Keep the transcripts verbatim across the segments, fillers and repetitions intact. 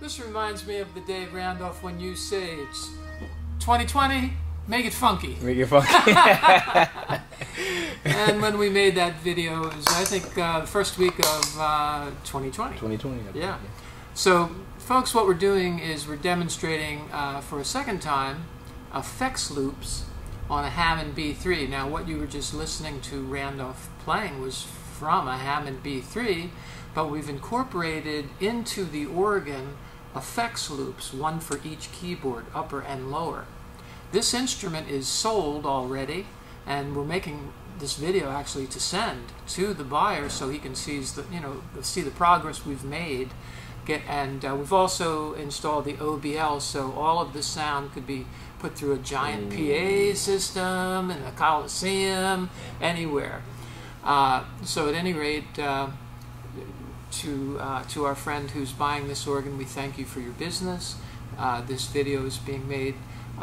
This reminds me of the day, Randolph, when you say it's twenty twenty, make it funky. Make it funky. And when we made that video, it was, I think, uh, the first week of uh, twenty twenty. twenty twenty. Yeah. yeah. So, folks, what we're doing is we're demonstrating uh, for a second time effects loops on a Hammond B three. Now, what you were just listening to Randolph playing was from a Hammond B three, but we've incorporated into the organ effects loops, one for each keyboard, upper and lower. This instrument is sold already, and we're making this video actually to send to the buyer so he can sees the, you know, see the progress we've made. Get, and uh, we've also installed the O B L, so all of the sound could be put through a giant P A system in a Coliseum, anywhere. Uh, so at any rate, uh, To, uh, to our friend who's buying this organ, we thank you for your business. Uh, this video is being made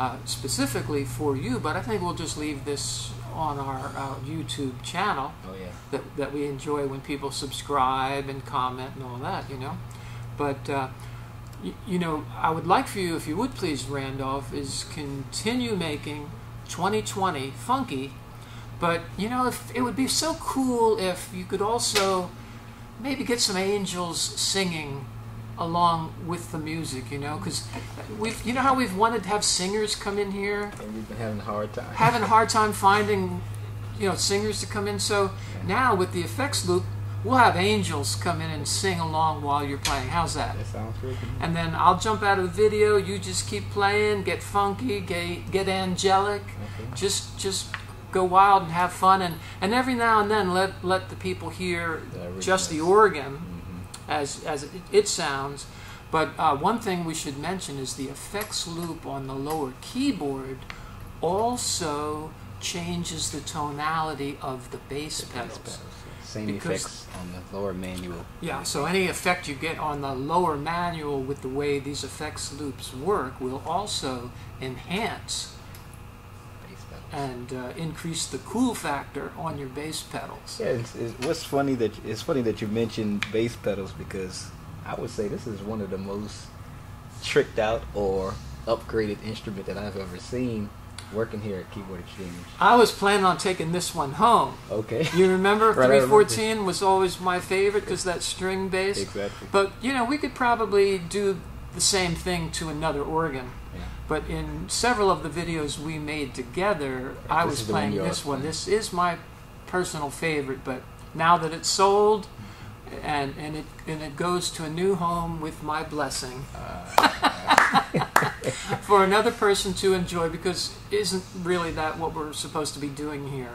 uh, specifically for you, but I think we'll just leave this on our uh, YouTube channel. Oh, yeah. that, that we enjoy when people subscribe and comment and all that, you know. But, uh, y you know, I would like for you, if you would please, Randolph, is continue making twenty twenty funky. But, you know, if, it would be so cool if you could also maybe get some angels singing along with the music, you know, because we've, you know how we've wanted to have singers come in here? And we've been having a hard time. Having a hard time finding, you know, singers to come in. So yeah. Now with the effects loop, we'll have angels come in and sing along while you're playing. How's that? That sounds good. And then I'll jump out of the video, you just keep playing, get funky, get, get angelic, okay. just, just... go wild and have fun, and, and every now and then let let the people hear just the organ mm-hmm. as as it, it sounds. But uh, one thing we should mention is the effects loop on the lower keyboard also changes the tonality of the bass the pedals. Bass pedals. Same because, effects on the lower manual. Yeah, so any effect you get on the lower manual with the way these effects loops work will also enhance and uh, increase the cool factor on your bass pedals. Yeah, it's, it's, what's funny that it's funny that you mentioned bass pedals, because I would say this is one of the most tricked out or upgraded instrument that I've ever seen working here at Keyboard Exchange. I was planning on taking this one home. Okay. You remember right, three fourteen was always my favorite because that string bass. Exactly. But you know, we could probably do the same thing to another organ. Yeah. But in several of the videos we made together, I was playing this one. This is my personal favorite, but now that it's sold and, and, it, and it goes to a new home with my blessing uh, for another person to enjoy, because isn't really that what we're supposed to be doing here?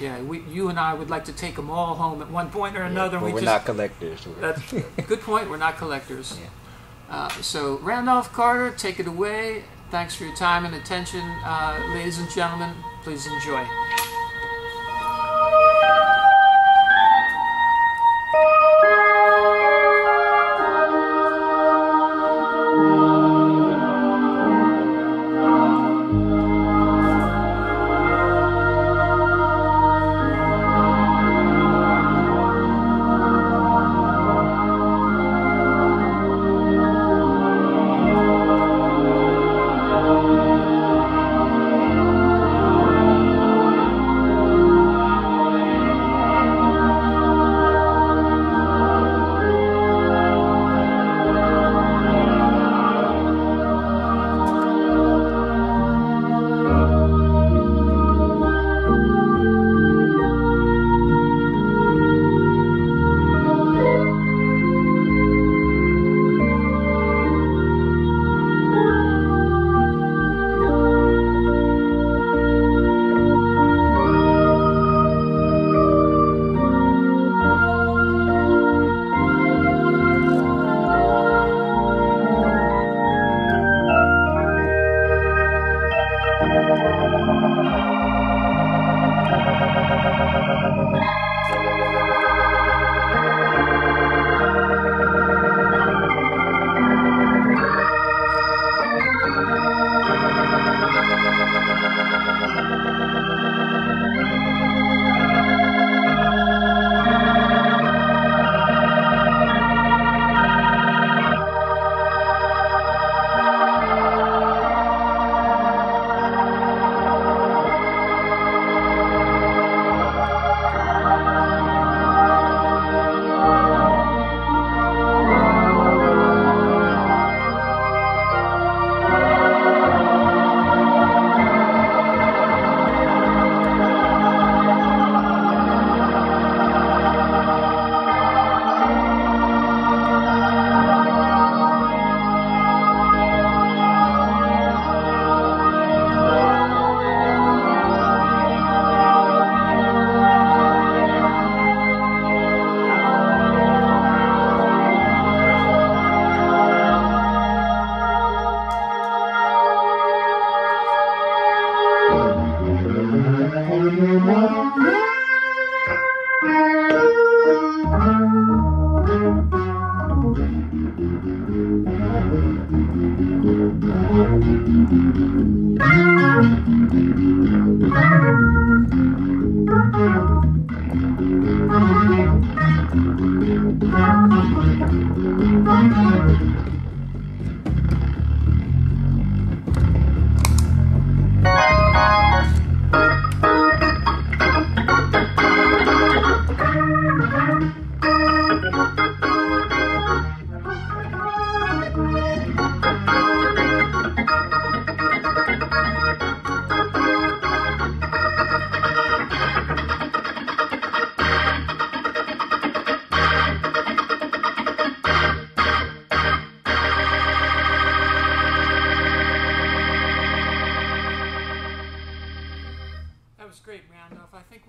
Yeah, we, you and I would like to take them all home at one point or another. Yeah, but we we're just, not collectors. That's a good point. We're not collectors. Yeah. Uh, so, Randolph Carter, take it away. Thanks for your time and attention. Uh, ladies and gentlemen, please enjoy.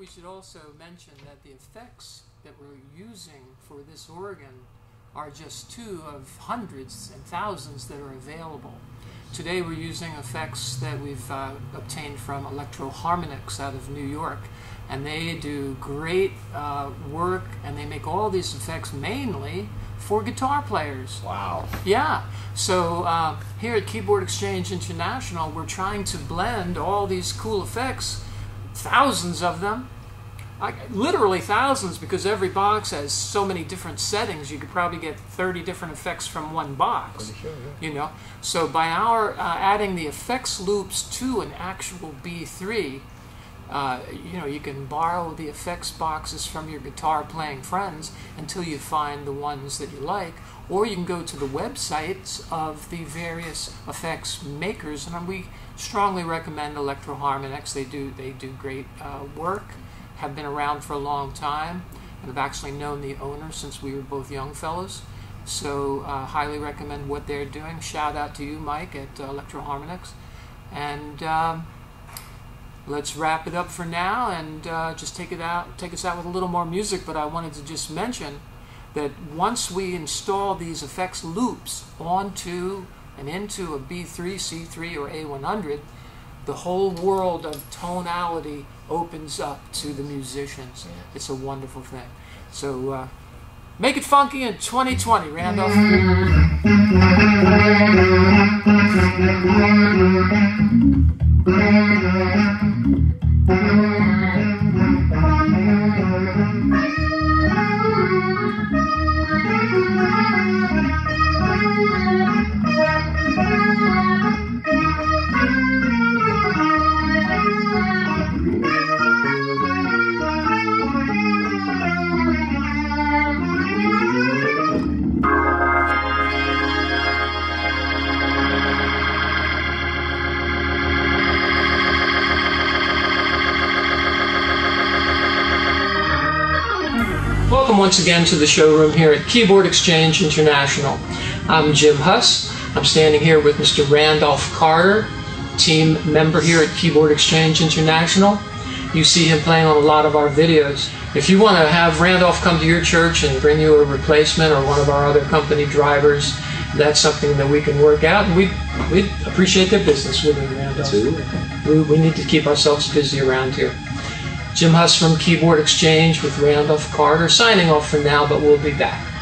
we should also mention that the effects that we're using for this organ are just two of hundreds and thousands that are available. Today we're using effects that we've uh, obtained from Electro Harmonix out of New York, and they do great uh, work, and they make all these effects mainly for guitar players. Wow. Yeah. So uh, here at Keyboard Exchange International, we're trying to blend all these cool effects, thousands of them, I, literally thousands, because every box has so many different settings. You could probably get thirty different effects from one box. Pretty sure, yeah. You know. So by our uh, adding the effects loops to an actual B three, uh, you know, you can borrow the effects boxes from your guitar-playing friends until you find the ones that you like, or you can go to the websites of the various effects makers, and we strongly recommend Electro Harmonix. They do they do great uh, work. Have been around for a long time, and I've actually known the owner since we were both young fellows, so uh, highly recommend what they're doing. Shout out to you, Mike, at uh, Electro Harmonix, and um, let's wrap it up for now and uh, just take it out, take us out with a little more music. But I wanted to just mention that once we install these effects loops onto and into a B three, C three, or A one hundred, the whole world of tonality opens up to the musicians. It's a wonderful thing. So uh, make it funky in twenty twenty, Randolph. Welcome once again to the showroom here at Keyboard Exchange International. I'm Jim Huss. I'm standing here with Mister Randolph Carter, team member here at Keyboard Exchange International. You see him playing on a lot of our videos. If you want to have Randolph come to your church and bring you a replacement or one of our other company drivers, that's something that we can work out, and we we appreciate their business with you, Randolph. We, we need to keep ourselves busy around here. Jim Huss from Keyboard Exchange with Randolph Carter, signing off for now, but we'll be back.